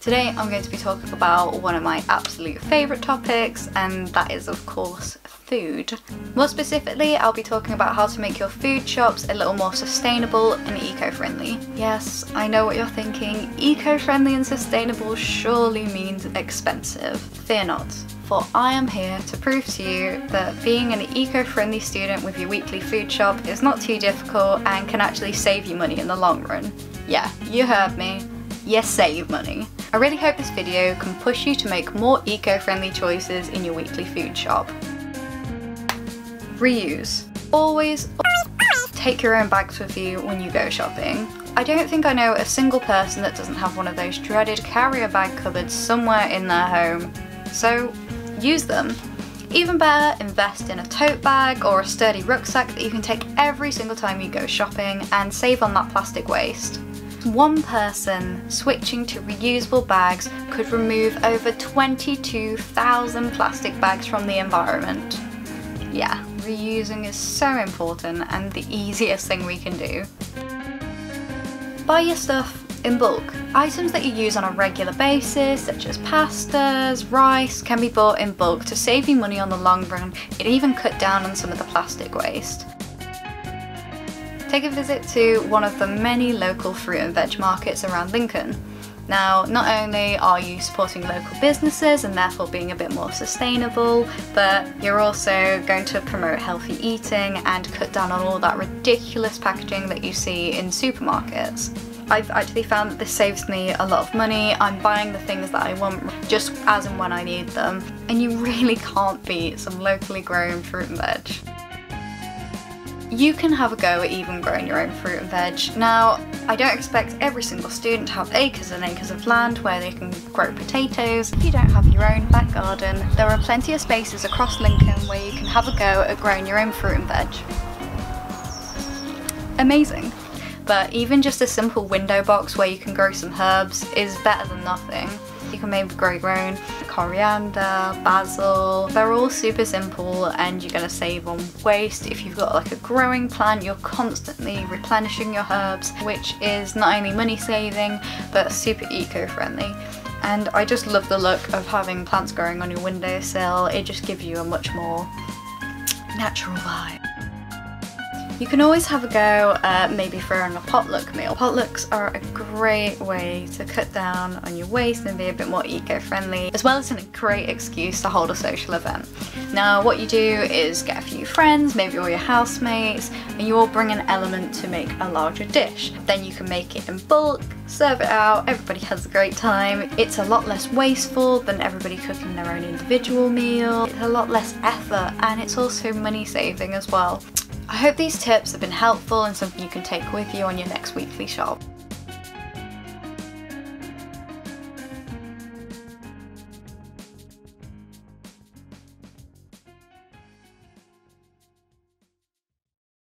Today I'm going to be talking about one of my absolute favourite topics, and that is of course food. More specifically, I'll be talking about how to make your food shops a little more sustainable and eco-friendly. Yes, I know what you're thinking, eco-friendly and sustainable surely means expensive. Fear not, for I am here to prove to you that being an eco-friendly student with your weekly food shop is not too difficult and can actually save you money in the long run. Yeah, you heard me. Yes, save money. I really hope this video can push you to make more eco-friendly choices in your weekly food shop. Reuse. Always take your own bags with you when you go shopping. I don't think I know a single person that doesn't have one of those dreaded carrier bag cupboards somewhere in their home, so use them. Even better, invest in a tote bag or a sturdy rucksack that you can take every single time you go shopping and save on that plastic waste. One person switching to reusable bags could remove over 22,000 plastic bags from the environment. Yeah, reusing is so important and the easiest thing we can do. Buy your stuff in bulk. Items that you use on a regular basis, such as pastas, rice, can be bought in bulk to save you money on the long run and even cut down on some of the plastic waste. Take a visit to one of the many local fruit and veg markets around Lincoln. Now, not only are you supporting local businesses and therefore being a bit more sustainable, but you're also going to promote healthy eating and cut down on all that ridiculous packaging that you see in supermarkets. I've actually found that this saves me a lot of money. I'm buying the things that I want just as and when I need them, and you really can't beat some locally grown fruit and veg. You can have a go at even growing your own fruit and veg. Now, I don't expect every single student to have acres and acres of land where they can grow potatoes. If you don't have your own back garden, there are plenty of spaces across Lincoln where you can have a go at growing your own fruit and veg. Amazing. But even just a simple window box where you can grow some herbs is better than nothing. You can maybe grow your own coriander, basil. They're all super simple and you're going to save on waste. If you've got like a growing plant, you're constantly replenishing your herbs, which is not only money saving but super eco-friendly. And I just love the look of having plants growing on your windowsill. It just gives you a much more natural vibe. You can always have a go at maybe throwing a potluck meal. Potlucks are a great way to cut down on your waste and be a bit more eco-friendly, as well as a great excuse to hold a social event. Now, what you do is get a few friends, maybe all your housemates, and you all bring an element to make a larger dish. Then you can make it in bulk, serve it out, everybody has a great time. It's a lot less wasteful than everybody cooking their own individual meal. It's a lot less effort, and it's also money saving as well. I hope these tips have been helpful and something you can take with you on your next weekly shop.